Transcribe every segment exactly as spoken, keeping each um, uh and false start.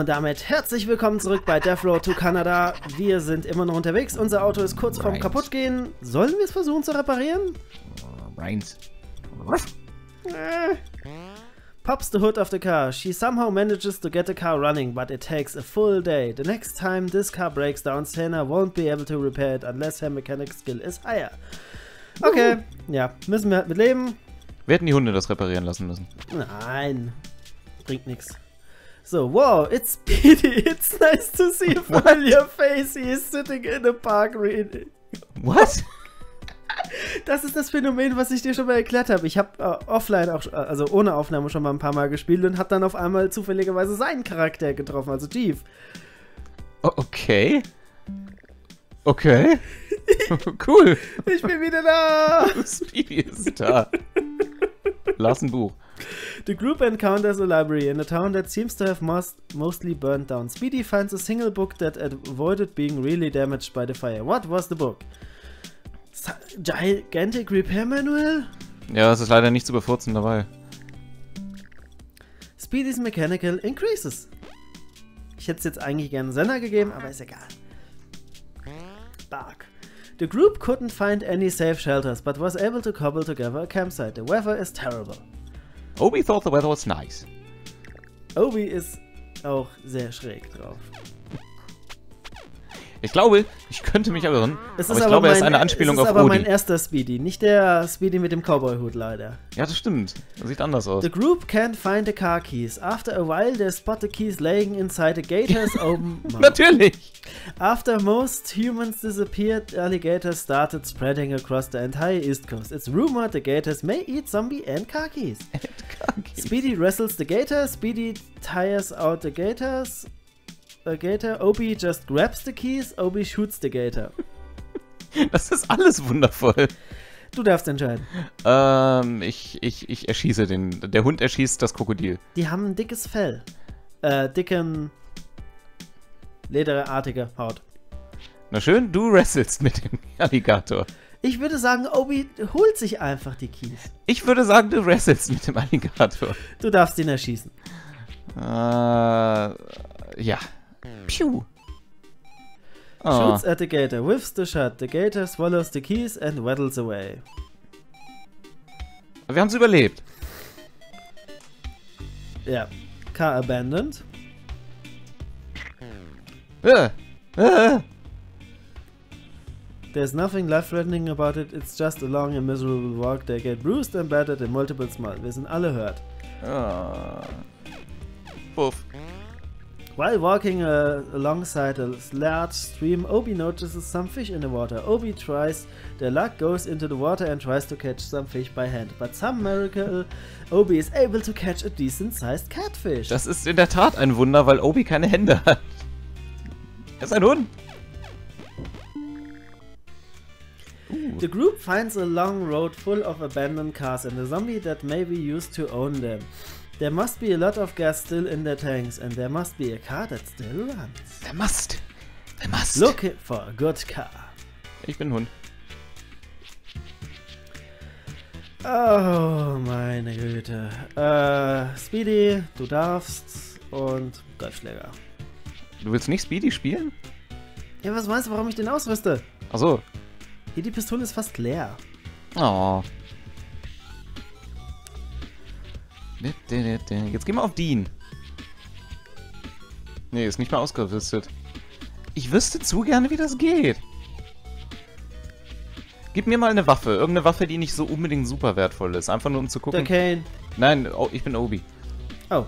Und damit herzlich willkommen zurück bei Death Road to Canada. Wir sind immer noch unterwegs. Unser Auto ist kurz vorm Kaputtgehen. Sollen wir es versuchen zu reparieren? Reins. Äh. Pops the hood of the car. She somehow manages to get the car running, but it takes a full day. The next time this car breaks down, Sena won't be able to repair it unless her mechanic skill is higher. Okay, uh-huh. Ja, müssen wir halt mit leben. Wir hätten die Hunde das reparieren lassen müssen. Nein, bringt nichts. So, wow, it's Speedy, it's nice to see a familiar face, he is sitting in a park reading. What? Das ist das Phänomen, was ich dir schon mal erklärt habe. Ich habe äh, offline, auch, also ohne Aufnahme schon mal ein paar Mal gespielt und habe dann auf einmal zufälligerweise seinen Charakter getroffen, also Jeep. Okay. Okay. Cool. Ich bin wieder da. Speedy ist da. Lass ein Buch. The group encounters a library in a town that seems to have most, mostly burned down. Speedy finds a single book that avoided being really damaged by the fire. What was the book? Gigantic Repair Manual? Ja, es ist leider nicht zu befurzen dabei. Speedy's Mechanical Increases. Ich hätte es jetzt eigentlich gerne Senna gegeben, aber ist egal. Bark. The group couldn't find any safe shelters, but was able to cobble together a campsite. The weather is terrible. Obi thought the weather was nice. Obi ist auch sehr schräg drauf. Ich glaube, ich könnte mich irren, es aber ich aber glaube, mein, er ist eine Anspielung auf Rudi. Das ist aber mein erster Speedy, nicht der Speedy mit dem Cowboy-Hut leider. Ja, das stimmt. Das sieht anders aus. The group can't find the car keys. After a while, they spot the keys laying inside the gator's open mouth. Natürlich! After most humans disappeared, alligators started spreading across the entire East Coast. It's rumored the gators may eat zombie and car keys. And car keys. Speedy wrestles the gator, Speedy tires out the gators. A gator, Obi just grabs the keys, Obi shoots the gator. Das ist alles wundervoll. Du darfst entscheiden. Ähm, ich, ich, ich erschieße den. Der Hund erschießt das Krokodil. Die haben ein dickes Fell. Äh, dicken, lederartige Haut. Na schön, du wrestlst mit dem Alligator. Ich würde sagen, Obi holt sich einfach die Keys. Ich würde sagen, du wrestlst mit dem Alligator. Du darfst ihn erschießen. Äh, ja. Pew! Oh. Shoots at the gator, whiffs the shot, the gator swallows the keys and waddles away. Wir haben es überlebt. Ja. Car abandoned. Uh, uh. There's nothing life-threatening about it, it's just a long and miserable walk. They get bruised and battered in multiple smiles. Wir sind alle hurt. Oh. Puff. While walking uh, alongside a large stream, Obi notices some fish in the water. Obi tries their luck, goes into the water and tries to catch some fish by hand. But some miracle, Obi is able to catch a decent sized catfish. Das ist in der Tat ein Wunder, weil Obi keine Hände hat. Er ist ein Hund. The group finds a long road full of abandoned cars and a zombie that may be used to own them. There must be a lot of gas still in their tanks, and there must be a car that still runs. There must. There must. Look for a good car. Ich bin Hund. Oh, meine Güte. Äh, Speedy, du darfst. Und Golfschläger. Du willst nicht Speedy spielen? Ja, was meinst du, warum ich den ausrüste? Ach so. Hier, die Pistole ist fast leer. Oh. Jetzt gehen wir auf Dean. Nee, ist nicht mal ausgerüstet. Ich wüsste zu gerne, wie das geht. Gib mir mal eine Waffe. Irgendeine Waffe, die nicht so unbedingt super wertvoll ist. Einfach nur um zu gucken... Der Kane. Nein, oh, ich bin Obi. Oh.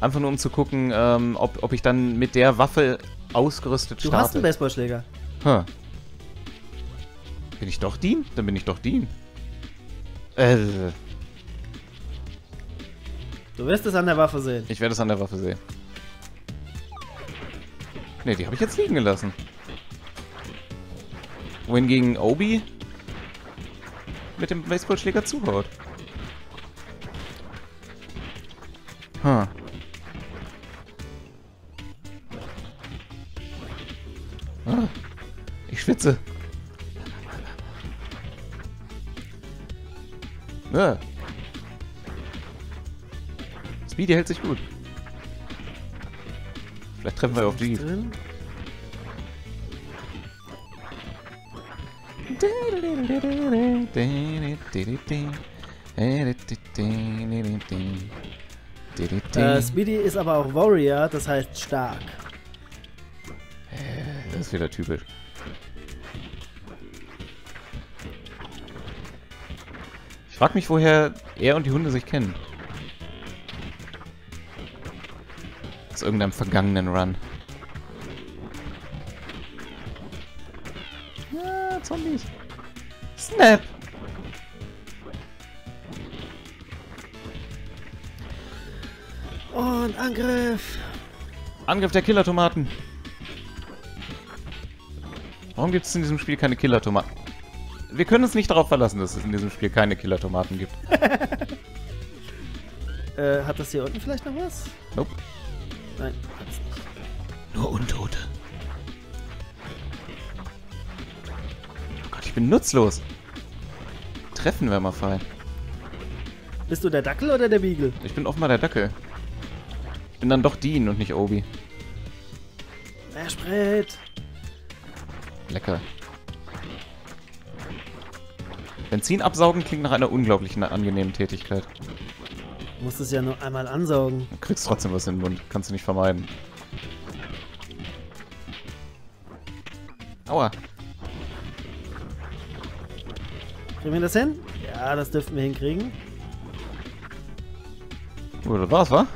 Einfach nur um zu gucken, ähm, ob, ob ich dann mit der Waffe ausgerüstet starte. Du hast einen Baseballschläger. Huh. Bin ich doch Dean? Dann bin ich doch Dean. Äh... Du wirst es an der Waffe sehen. Ich werde es an der Waffe sehen. Ne, die habe ich jetzt liegen gelassen. Wohingegen Obi mit dem Baseballschläger zuhaut. Huh. Ah, ich schwitze. Ah. Speedy hält sich gut. Vielleicht treffen wir auf die. Drin? Äh, Speedy ist aber auch Warrior, das heißt stark. Das ist wieder typisch. Ich frag mich, woher er und die Hunde sich kennen. Aus irgendeinem vergangenen Run. Ah, Zombies. Snap! Und Angriff! Angriff der Killer-Tomaten! Warum gibt es in diesem Spiel keine Killer-Tomaten? Wir können uns nicht darauf verlassen, dass es in diesem Spiel keine Killer-Tomaten gibt. äh, hat das hier unten vielleicht noch was? Nope. Nein, hat's nicht. Nur Untote. Oh Gott, ich bin nutzlos. Treffen wir mal fein. Bist du der Dackel oder der Beagle? Ich bin offenbar der Dackel. Ich bin dann doch Dean und nicht Obi. Mehr Sprit. Lecker. Benzin absaugen klingt nach einer unglaublichen angenehmen Tätigkeit. Du musst es ja nur einmal ansaugen. Du kriegst trotzdem was in den Mund. Kannst du nicht vermeiden. Aua. Kriegen wir das hin? Ja, das dürften wir hinkriegen. Oh, das war's, wa?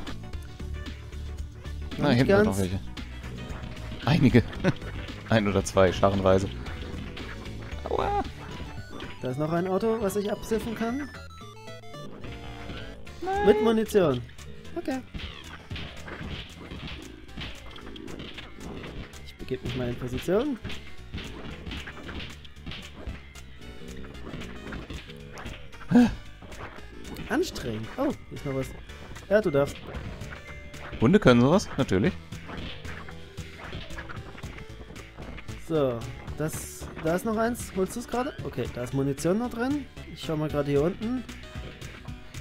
Na, hinten sind noch welche. Einige. Ein oder zwei, scharenweise. Aua. Da ist noch ein Auto, was ich absiffen kann. Nein. Mit Munition. Okay. Ich begebe mich mal in Position. Anstrengend. Oh, hier ist noch was. Ja, du darfst. Hunde können sowas, natürlich. So, das, da ist noch eins. Holst du es gerade? Okay, da ist Munition noch drin. Ich schau mal gerade hier unten.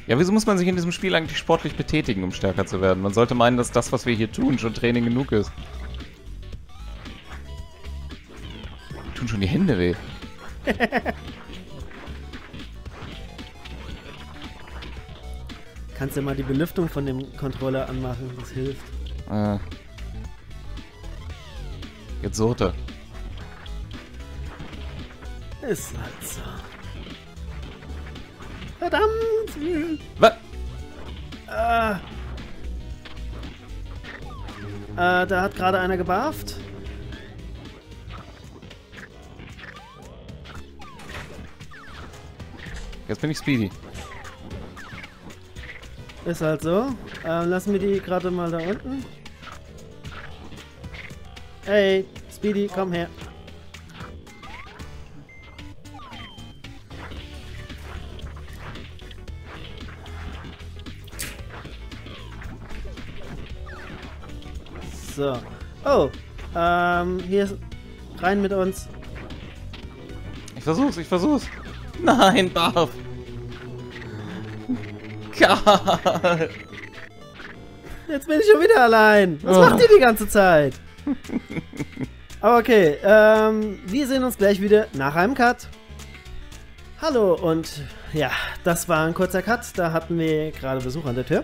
Ja, wieso muss man sich in diesem Spiel eigentlich sportlich betätigen, um stärker zu werden? Man sollte meinen, dass das, was wir hier tun, schon Training genug ist. Wir tun schon die Hände weh. Kannst ja mal die Belüftung von dem Controller anmachen, das hilft. Äh. Jetzt surrte. Ist halt so. Verdammt! Was? Äh, äh, da hat gerade einer gebarft. Jetzt bin ich Speedy. Ist halt so. Äh, lassen wir die gerade mal da unten. Hey, Speedy, komm her. So. Oh, ähm, hier ist... Rein mit uns. Ich versuch's, ich versuch's. Nein, Barf. Gott. Jetzt bin ich schon wieder allein. Was oh. macht ihr die ganze Zeit? Aber okay, ähm, wir sehen uns gleich wieder nach einem Cut. Hallo und ja, das war ein kurzer Cut, da hatten wir gerade Besuch an der Tür.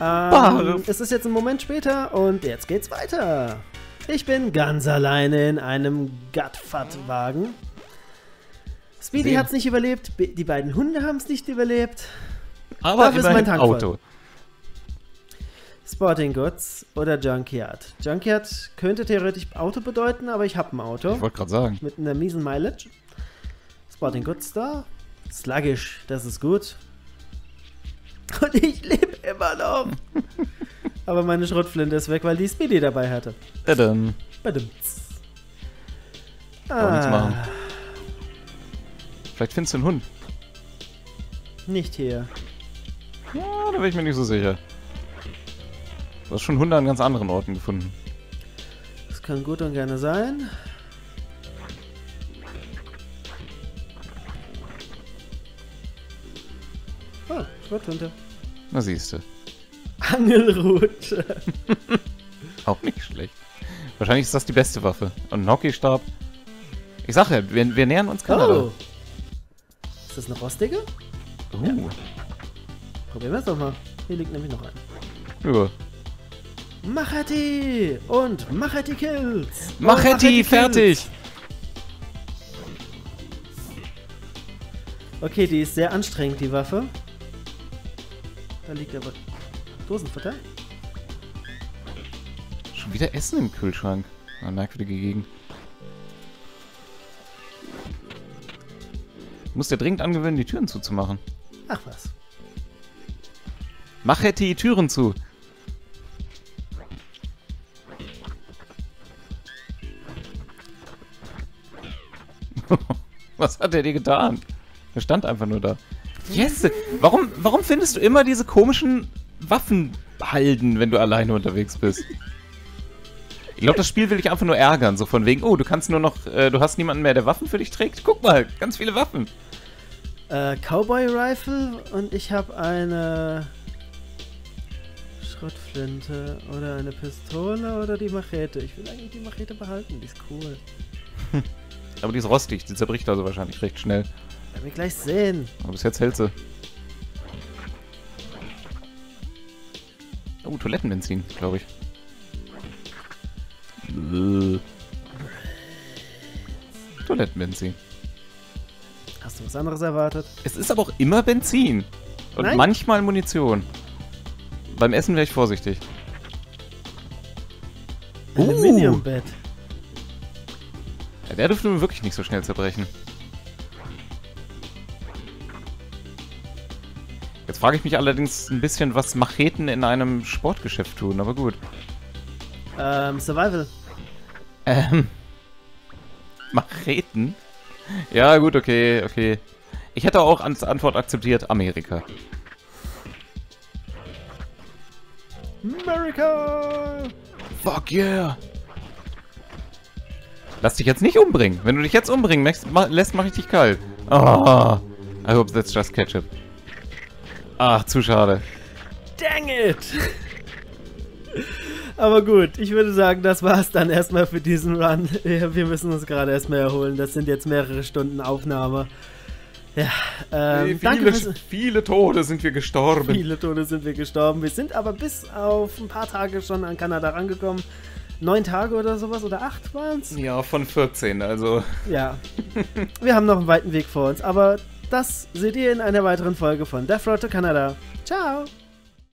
Ähm, es ist jetzt ein Moment später und jetzt geht's weiter. Ich bin ganz alleine in einem Gattfattwagen. Speedy hat's nicht überlebt, die beiden Hunde haben's nicht überlebt. Aber dafür ist mein Tank Auto. Voll. Sporting Goods oder Junkyard. Junkyard könnte theoretisch Auto bedeuten, aber ich habe ein Auto. Ich wollte gerade sagen. Mit einer miesen Mileage. Sporting Goods da. Sluggish, das ist gut. Und ich lebe immer noch. Aber meine Schrotflinte ist weg, weil die Speedy dabei hatte. Badum. Badum. Ah. Nichts machen. Vielleicht findest du einen Hund. Nicht hier. Ja, da bin ich mir nicht so sicher. Du hast schon Hunde an ganz anderen Orten gefunden. Das kann gut und gerne sein. Oh, Schrotflinte. Na siehste. Angelrute. auch nicht schlecht. Wahrscheinlich ist das die beste Waffe. Und ein Hockeystab. Ich sag ja, wir, wir nähern uns Kanada. Oh. Ist das eine rostige? Uh. Ja. Probieren wir es doch mal. Hier liegt nämlich noch ein. Ja. Machati! Und Machati Kills! Machati fertig! Okay, die ist sehr anstrengend, die Waffe. Da liegt aber Dosenfutter. Schon wieder Essen im Kühlschrank. Eine merkwürdige Gegend. Du musst dir dringend angewöhnen, die Türen zuzumachen. Ach was. Mach hätte die Türen zu. Was hat er dir getan? Er stand einfach nur da. Yes! Warum, warum findest du immer diese komischen Waffenhalden, wenn du alleine unterwegs bist? Ich glaube, das Spiel will dich einfach nur ärgern. So von wegen, oh, du kannst nur noch, äh, du hast niemanden mehr, der Waffen für dich trägt. Guck mal, ganz viele Waffen. Äh, Cowboy Rifle und ich habe eine Schrottflinte oder eine Pistole oder die Machete. Ich will eigentlich die Machete behalten, die ist cool. Aber die ist rostig, die zerbricht also wahrscheinlich recht schnell. Werden wir gleich sehen. Aber bis jetzt hält sie. Oh, Toilettenbenzin, glaube ich. Bläh. Toilettenbenzin. Hast du was anderes erwartet? Es ist aber auch immer Benzin. Und Nein. manchmal Munition. Beim Essen wäre ich vorsichtig. Aluminiumbett. Uh. Ja, der dürfte nun wirklich nicht so schnell zerbrechen. Jetzt frage ich mich allerdings ein bisschen, was Macheten in einem Sportgeschäft tun, aber gut. Ähm, Survival. Ähm. Macheten? Ja, gut, okay, okay. Ich hätte auch als Antwort akzeptiert, Amerika. America! Fuck yeah! Lass dich jetzt nicht umbringen. Wenn du dich jetzt umbringen lässt, mach ich dich kalt. Oh, I hope that's just ketchup. Ach, zu schade. Dang it! Aber gut, ich würde sagen, das war's dann erstmal für diesen Run. Wir müssen uns gerade erstmal erholen. Das sind jetzt mehrere Stunden Aufnahme. Ja, ähm, nee, viele, danke fürs... viele Tode sind wir gestorben. Viele Tode sind wir gestorben. Wir sind aber bis auf ein paar Tage schon an Kanada rangekommen. Neun Tage oder sowas oder acht waren's? Ja, von vierzehn, also. Ja, wir haben noch einen weiten Weg vor uns, aber das seht ihr in einer weiteren Folge von Death Road to Canada. Ciao!